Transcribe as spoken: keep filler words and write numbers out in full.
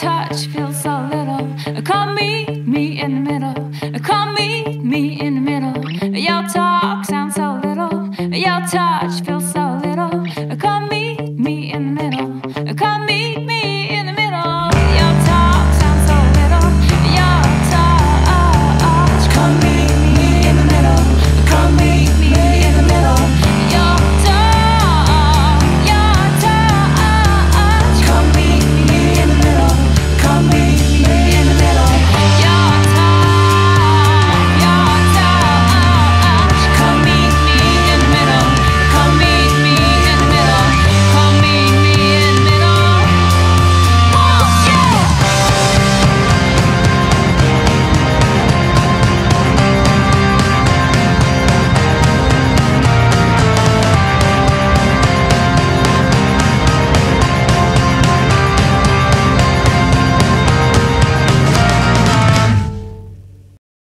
Touch.